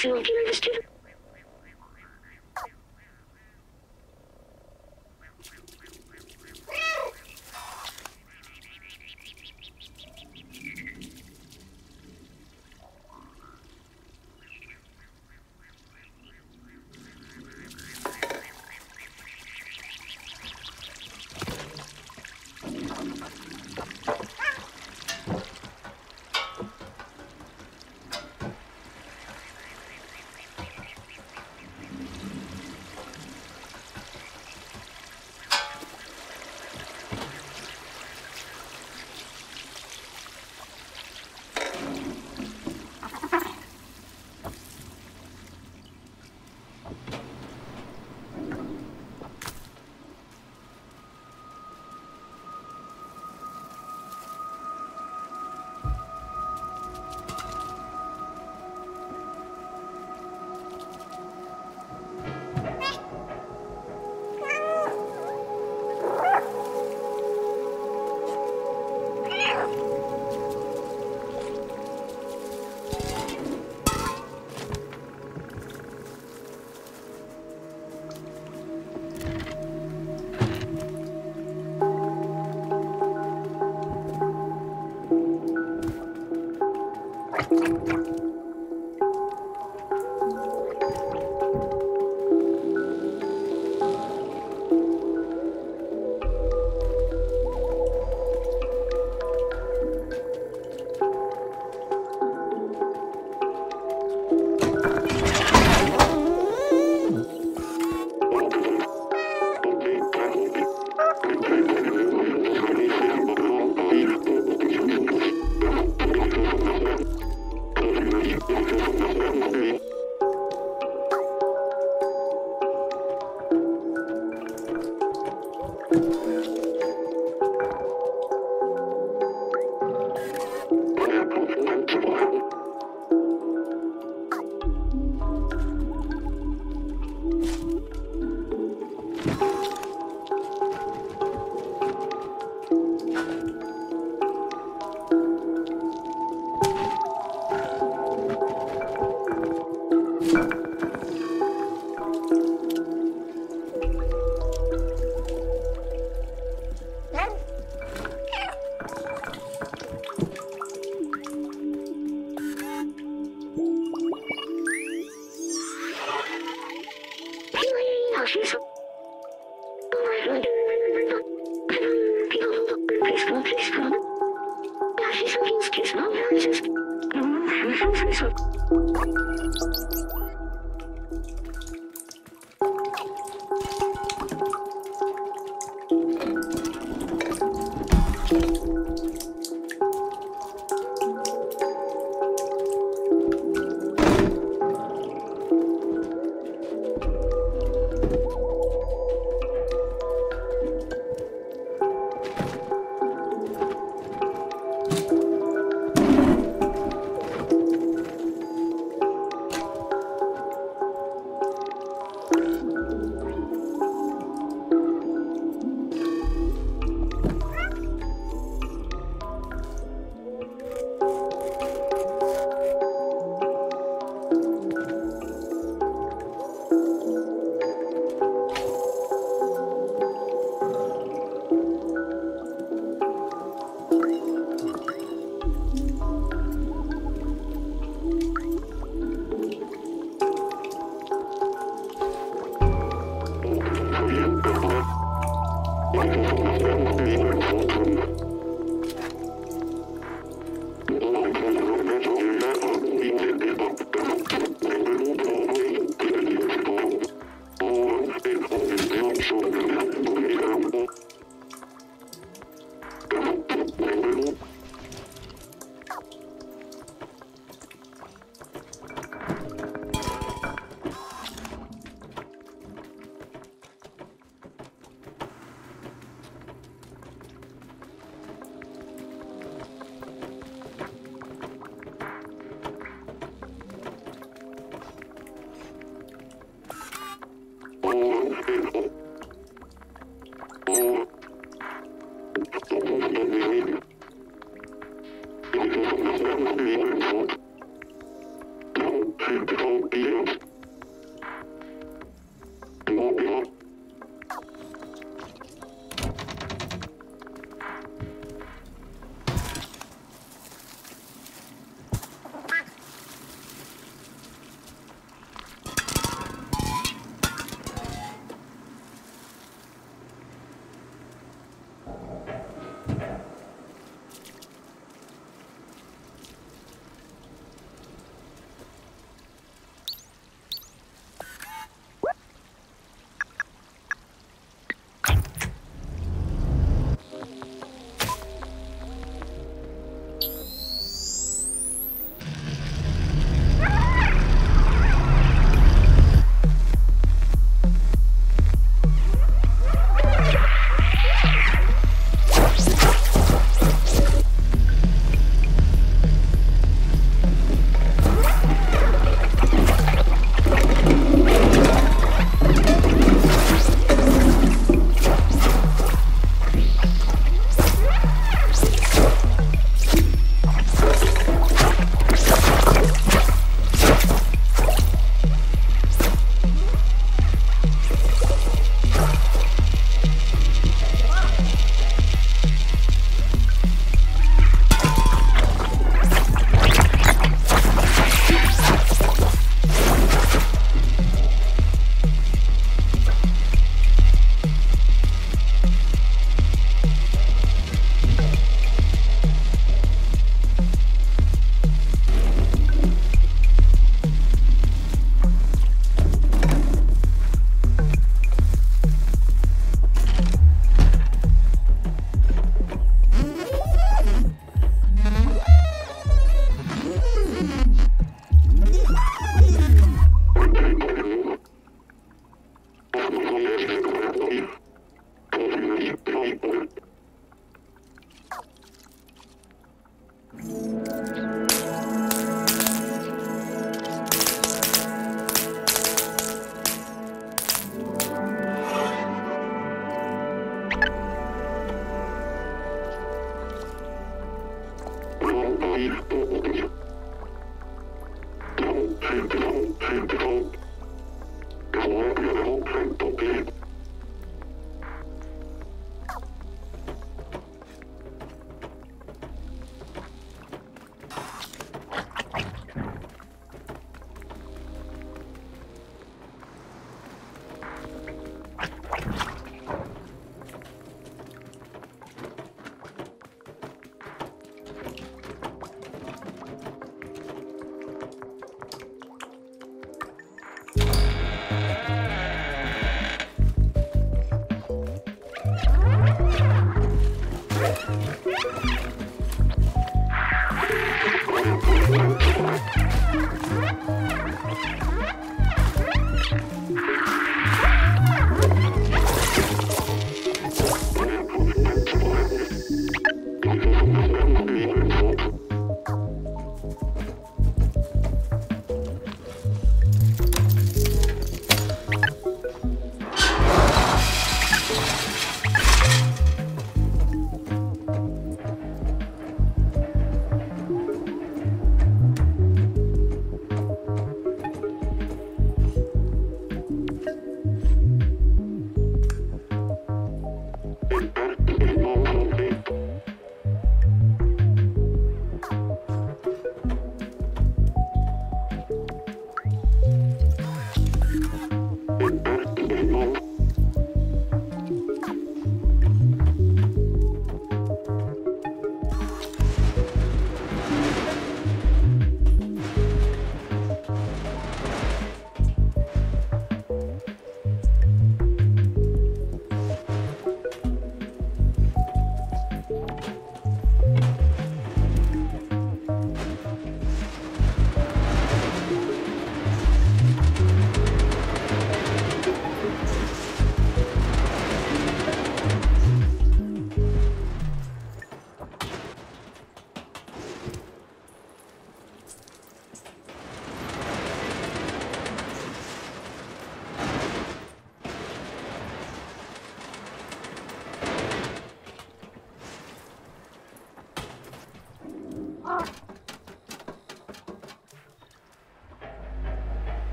私の受け入れしてる。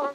を、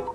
This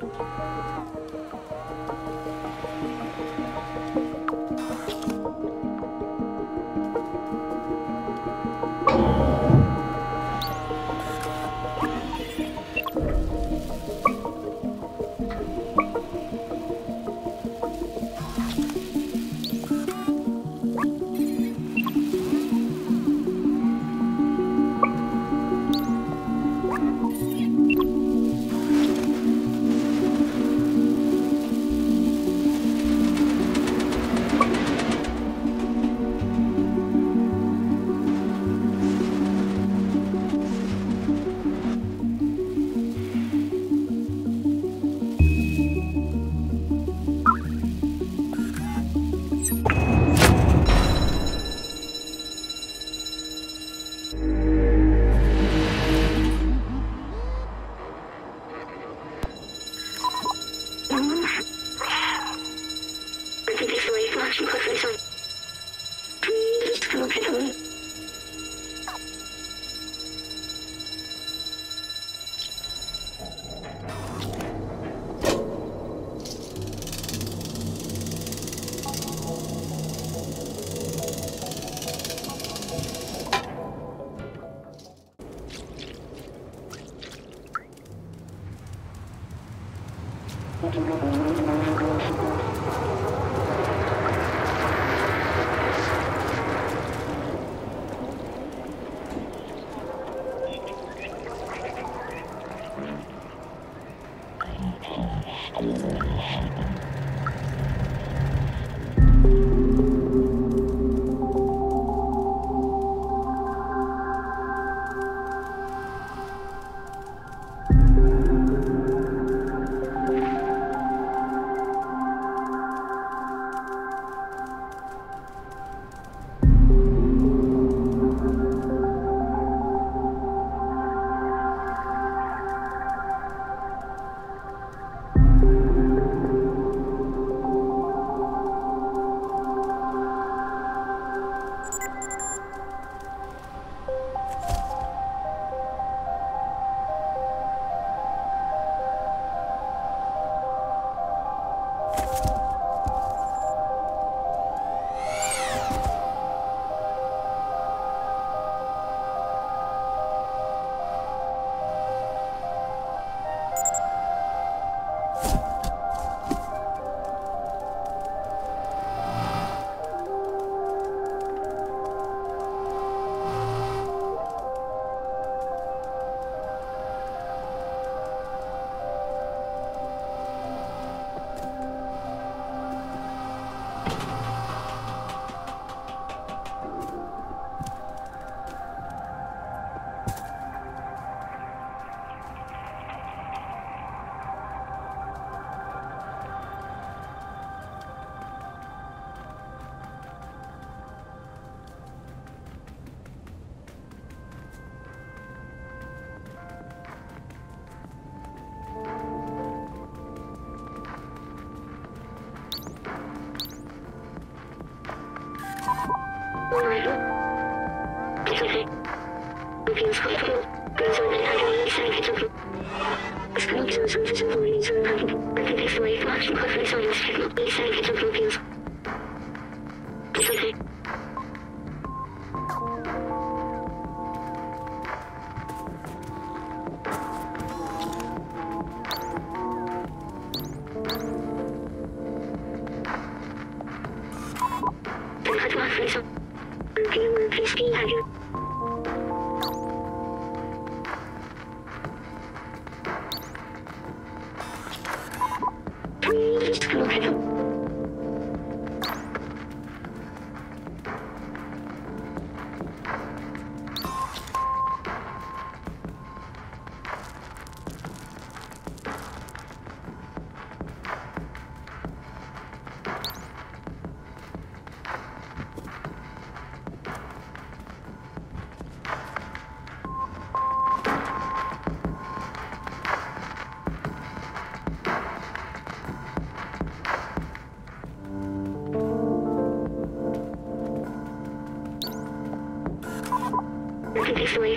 way,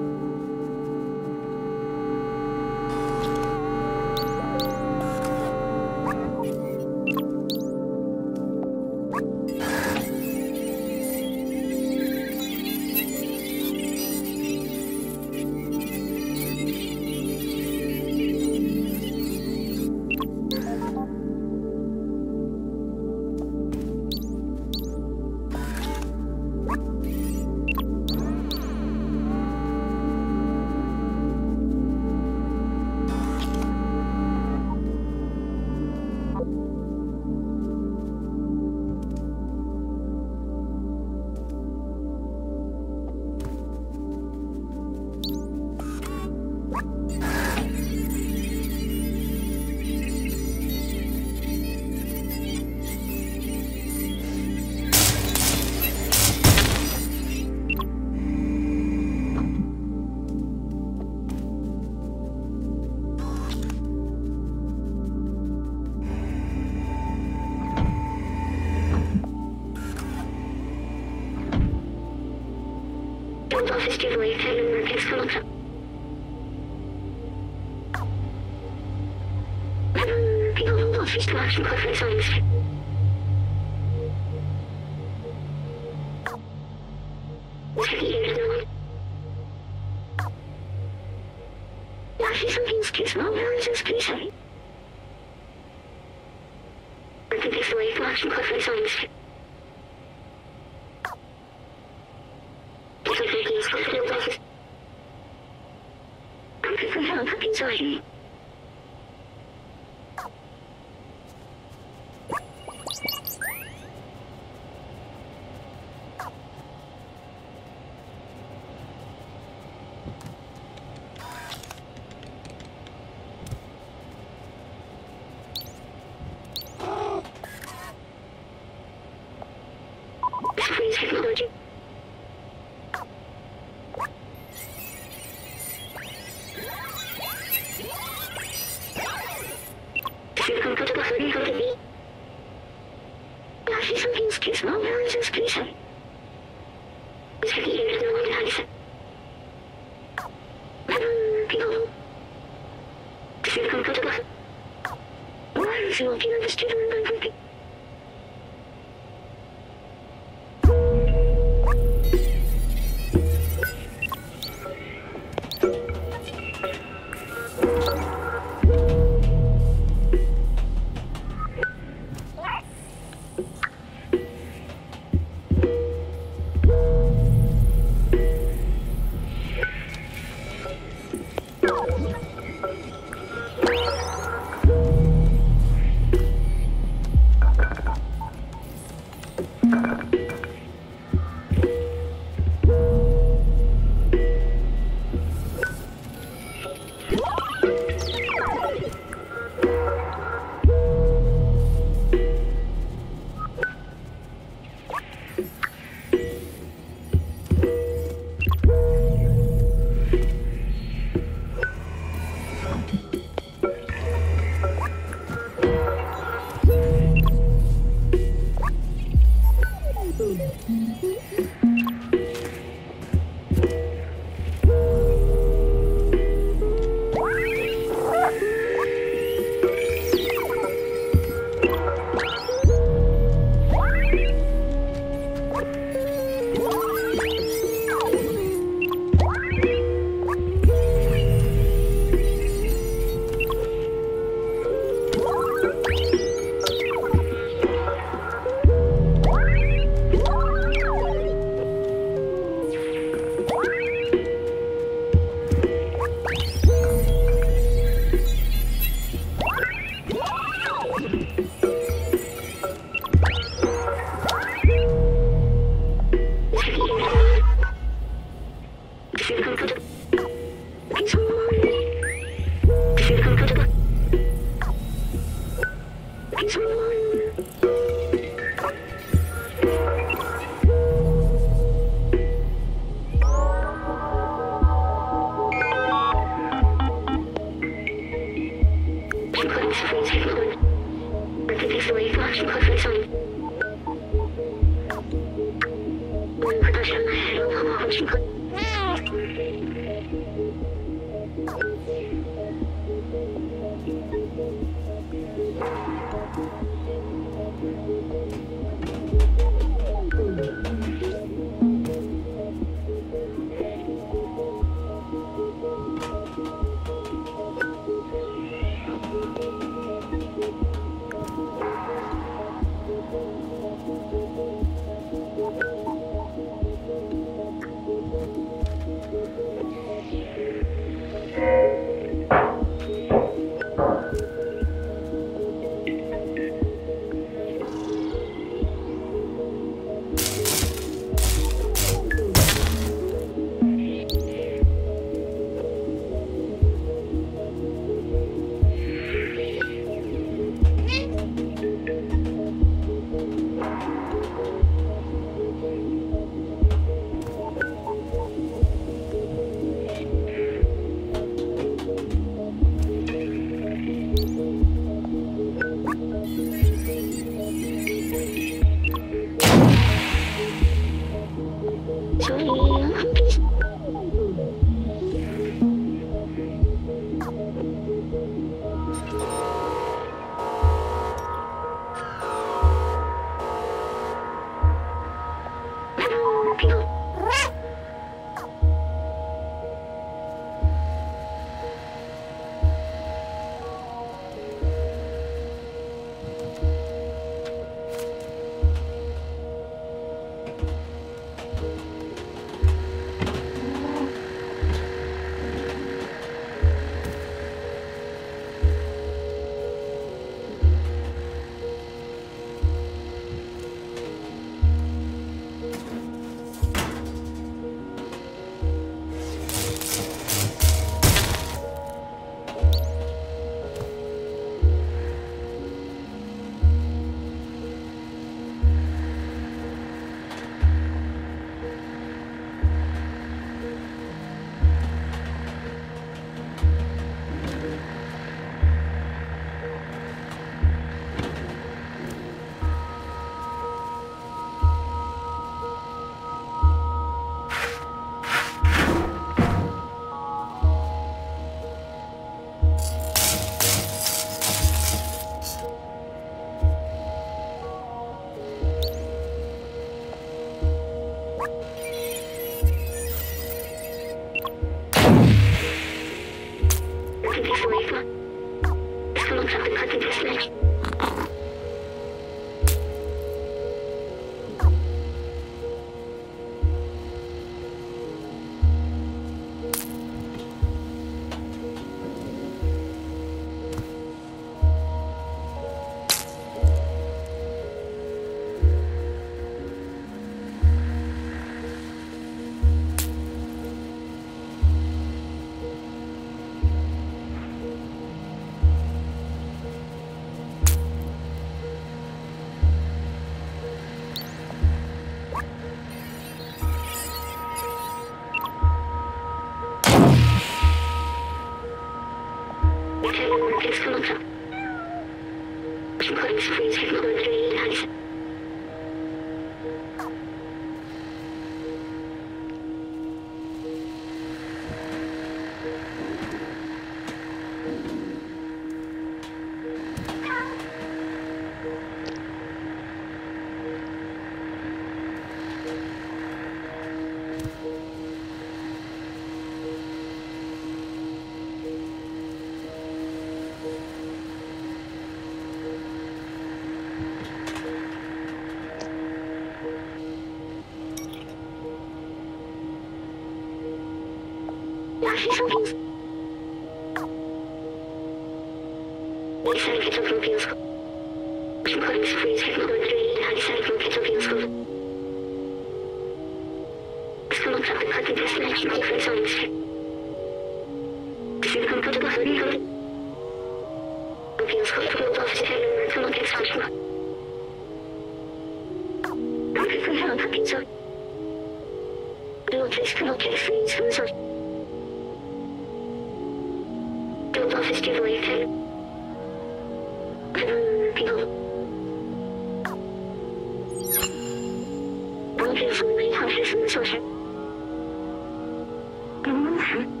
Thank you.